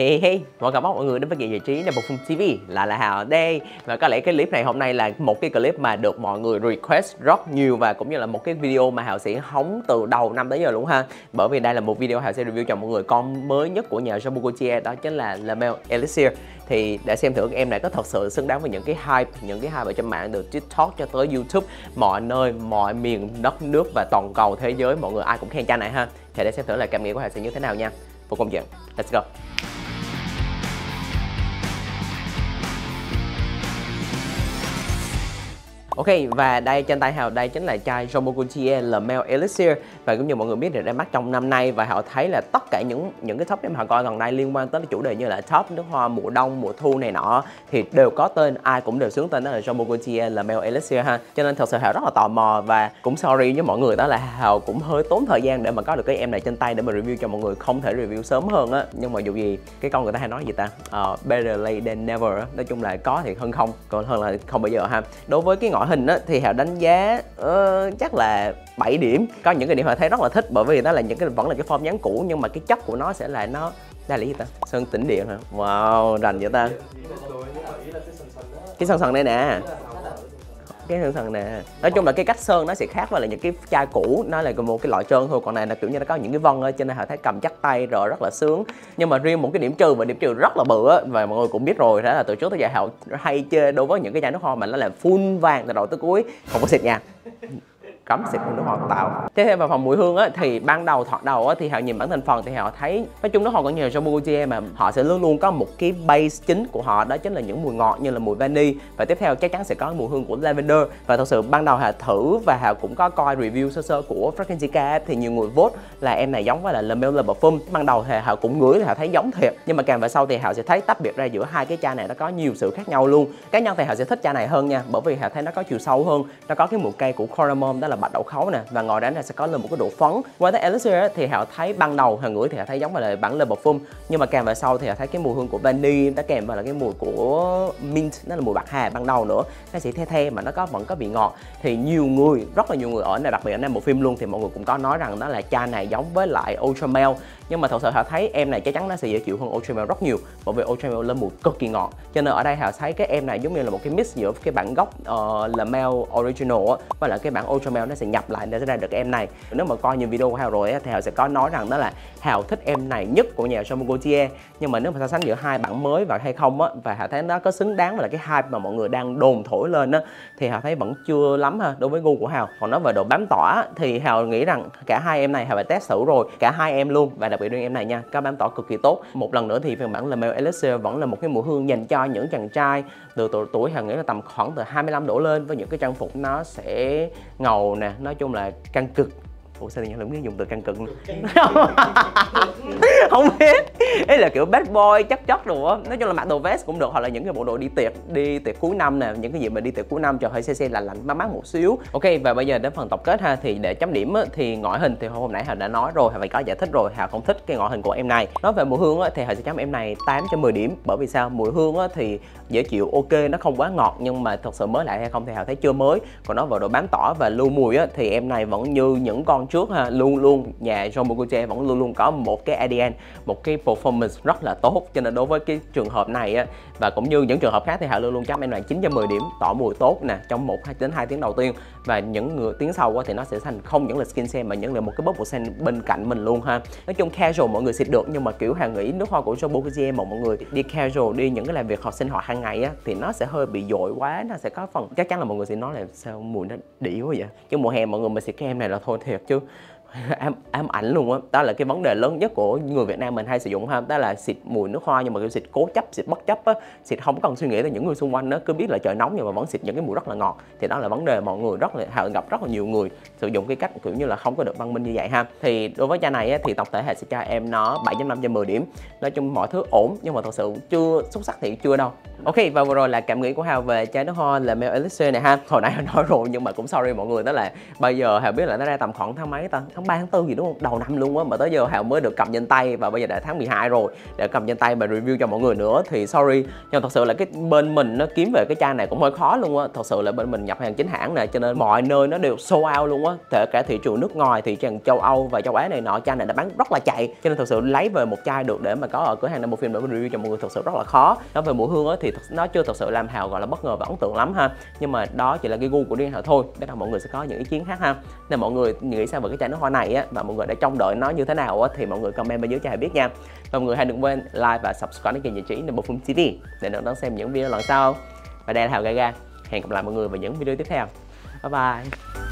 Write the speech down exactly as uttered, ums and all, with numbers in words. Hi hi, mọi người, mọi người đến với kênh giải trí Nam Perfume ti vi, là là Hào đây. Và có lẽ cái clip này hôm nay là một cái clip mà được mọi người request rất nhiều, và cũng như là một cái video mà Hào sẽ hóng từ đầu năm tới giờ luôn ha. Bởi vì đây là một video Hào sẽ review cho mọi người con mới nhất của nhà Jean Paul Gaultier, đó chính là Le Male Elixir. Thì để xem thử em này có thật sự xứng đáng với những cái hype, những cái hype ở trên mạng, từ TikTok cho tới YouTube, mọi nơi, mọi miền đất nước và toàn cầu thế giới, mọi người ai cũng khen chai này ha. Thì để xem thử là cảm nghĩ của Hào sẽ như thế nào nha. Vô công chuyện, let's go. Ok, và đây trên tay Hào đây chính là chai Jean Paul Gaultier Le Male Elixir. Và cũng như mọi người biết thì đã mắc trong năm nay, và Hào thấy là tất cả những những cái top em Hào coi gần đây liên quan tới chủ đề như là top nước hoa mùa đông, mùa thu này nọ thì đều có tên, ai cũng đều xướng tên đó là Jean Paul Gaultier Le Male Elixir ha. Cho nên thật sự Hào rất là tò mò, và cũng sorry với mọi người đó là Hào cũng hơi tốn thời gian để mà có được cái em này trên tay để mà review cho mọi người, không thể review sớm hơn á. Nhưng mà dù gì cái con người ta hay nói gì ta, uh, better late than never á. Nói chung là có thì hơn không, còn hơn là không bao giờ ha. Đối với cái ngọn hình á, thì Hào đánh giá uh, chắc là bảy điểm. Có những cái điểm Hào thấy rất là thích, bởi vì đó là những cái vẫn là cái form dáng cũ, nhưng mà cái chất của nó sẽ là nó là lý gì ta, sơn tĩnh điện hả? Wow, rành vậy ta. Cái sơn sần đây nè, cái sơn sần nè. Nói chung là cái cách sơn nó sẽ khác với là những cái chai cũ, nó là một cái loại trơn thôi, còn này là kiểu như nó có những cái vân á, cho nên Hào thấy cầm chắc tay rồi rất là sướng. Nhưng mà riêng một cái điểm trừ, và điểm trừ rất là bự á, và mọi người cũng biết rồi, đó là từ trước tới giờ Hào hay chơi đối với những cái chai nước hoa mà nó làm full vàng từ đầu tới cuối, không có xịt nha. Cấm xịt nước hoa tạo. Tiếp theo vào phần mùi hương á, thì ban đầu thoạt đầu á, thì Hào nhìn bản thành phần thì Hào thấy nói chung nước hoa của nhà Jean Paul Gaultier mà họ sẽ luôn luôn có một cái base chính của họ, đó chính là những mùi ngọt như là mùi vani, và tiếp theo chắc chắn sẽ có mùi hương của lavender. Và thật sự ban đầu Hào thử, và Hào cũng có coi review sơ sơ của Fragrancica, thì nhiều người vote là em này giống với là Le Male Le Parfum. Ban đầu thì Hào cũng ngửi thì Hào thấy giống thiệt, nhưng mà càng về sau thì Hào sẽ thấy tách biệt ra giữa hai cái chai này nó có nhiều sự khác nhau luôn. Cá nhân thì Hào sẽ thích chai này hơn nha, bởi vì Hào thấy nó có chiều sâu hơn, nó có cái mùi cây của Coriander, đó là bạch đậu khấu nè, và ngồi đến là sẽ có lên một cái độ phấn. Qua tới Elixir thì Hào thấy ban đầu Hào ngửi thì Hào thấy giống là bản Le Parfum, nhưng mà kèm vào sau thì Hào thấy cái mùi hương của vani, nó kèm vào là cái mùi của mint, nó là mùi bạc hà ban đầu nữa, nó sẽ the the mà nó có vẫn có vị ngọt. Thì nhiều người, rất là nhiều người ở này, đặc biệt ở Nam Perfume luôn, thì mọi người cũng có nói rằng đó là chai này giống với lại Ultra Male, nhưng mà thật sự Hào thấy em này chắc chắn nó sẽ dễ chịu hơn Ultra Male rất nhiều, bởi vì Ultra Male là mùi cực kỳ ngọt. Cho nên ở đây Hào thấy cái em này giống như là một cái mix giữa cái bản gốc uh, Le Male Original với lại cái bản Ultra Male, nó sẽ nhập lại để ra được em này. Nếu mà coi nhiều video của Hào rồi thì Hào sẽ có nói rằng đó là Hào thích em này nhất của nhà Jean Paul Gaultier, nhưng mà nếu mà so sánh giữa hai bản mới và hay không á, và Hào thấy nó có xứng đáng với là cái hype mà mọi người đang đồn thổi lên á, thì Hào thấy vẫn chưa lắm ha đối với gu của Hào. Còn nói về độ bám tỏa thì Hào nghĩ rằng cả hai em này Hào phải test thử rồi, cả hai em luôn, và đặc biệt riêng em này nha, có bám tỏa cực kỳ tốt. Một lần nữa thì phiên bản Le Male Elixir vẫn là một cái mùi hương dành cho những chàng trai từ tuổi, tuổi Hào nghĩ là tầm khoảng từ hai mươi lăm đổ lên, với những cái trang phục nó sẽ ngầu nè, nói chung là căng cực. Ủa sao thì không biết dùng từ căng cực không biết, ý là kiểu bad boy chắc chắc đồ á. Nói chung là mặc đồ vest cũng được, hoặc là những cái bộ đồ đi tiệc, đi tiệc cuối năm nè, những cái gì mà đi tiệc cuối năm cho hơi xe xe lạnh lạnh mát mát một xíu. Ok, và bây giờ đến phần tổng kết ha. Thì để chấm điểm á, thì ngoại hình thì hôm nãy Hào đã nói rồi, Hào phải có giải thích rồi, Hào không thích cái ngoại hình của em này. Nói về mùi hương á, thì Hào sẽ chấm em này tám trên mười điểm, bởi vì sao? Mùi hương á, thì dễ chịu, ok, nó không quá ngọt, nhưng mà thật sự mới lại hay không thì Hào thấy chưa mới. Còn nói về độ bám tỏa và lưu mùi á, thì em này vẫn như những con trước ha, luôn luôn nhà Jean Paul Gaultier vẫn luôn luôn có một cái a đê en, một cái performance rất là tốt. Cho nên đối với cái trường hợp này á, và cũng như những trường hợp khác thì Hào luôn luôn chấm em này chín trên mười điểm, tỏ mùi tốt nè trong một đến hai tiếng đầu tiên, và những người tiếng sau á, thì nó sẽ thành không những là skin scent mà những là một cái bubble scent bên cạnh mình luôn ha. Nói chung casual mọi người xịt được, nhưng mà kiểu Hào nghĩ nước hoa của Jean Paul Gaultier mà mọi người đi casual, đi những cái làm việc học sinh hoạt hàng ngày á, thì nó sẽ hơi bị dội quá, nó sẽ có phần chắc chắn là mọi người sẽ nói là sao mùi nó đĩ quá vậy. Chứ mùa hè mọi người mà xịt cái em này là thôi thiệt chứ ám ám ảnh luôn á. Đó. Đó là cái vấn đề lớn nhất của người Việt Nam mình hay sử dụng ha, đó là xịt mùi nước hoa nhưng mà kiểu xịt cố chấp, xịt bất chấp á, xịt không cần suy nghĩ tới những người xung quanh á, cứ biết là trời nóng nhưng mà vẫn xịt những cái mùi rất là ngọt. Thì đó là vấn đề mọi người rất là Hào gặp rất là nhiều người sử dụng cái cách kiểu như là không có được văn minh như vậy ha. Thì đối với chai này á, thì tổng thể Hào sẽ cho em nó bảy chấm năm trên mười điểm. Nói chung mọi thứ ổn, nhưng mà thật sự chưa xuất sắc thì chưa đâu. Ok, và vừa rồi là cảm nghĩ của Hào về chai nước hoa Le Male Elixir này ha. Hồi nãy Hào nói rồi nhưng mà cũng sorry mọi người, đó là bây giờ Hào biết là nó ra tầm khoảng tháng mấy ta, tháng ba, tháng tư gì đúng không? Đầu năm luôn á mà tới giờ Hào mới được cầm trên tay, và bây giờ đã tháng mười hai rồi, để cầm trên tay mà review cho mọi người nữa thì sorry, nhưng thật sự là cái bên mình nó kiếm về cái chai này cũng hơi khó luôn á. Thật sự là bên mình nhập hàng chính hãng này cho nên mọi nơi nó đều sold out luôn á, kể cả thị trường nước ngoài, thị trường châu Âu và châu Á này nọ, chai này đã bán rất là chạy, cho nên thật sự lấy về một chai được để mà có ở cửa hàng Nam Perfume để review cho mọi người thật sự rất là khó. Nói về mùi hương á thì nó chưa thật sự làm Hào gọi là bất ngờ và ấn tượng lắm ha, nhưng mà đó chỉ là cái gu của riêng Hào thôi, để là mọi người sẽ có những ý kiến khác ha. Nên mọi người nghĩ sao về cái chai nước hoa này á, và mọi người đã trông đợi nó như thế nào á thì mọi người comment bên dưới cho Hào biết nha. Và mọi người hãy đừng quên like và subscribe đến kênh giải trí Nam Perfume ti vi để đón đón xem những video lần sau. Và đây là Hào Gaga, hẹn gặp lại mọi người vào những video tiếp theo. Bye bye.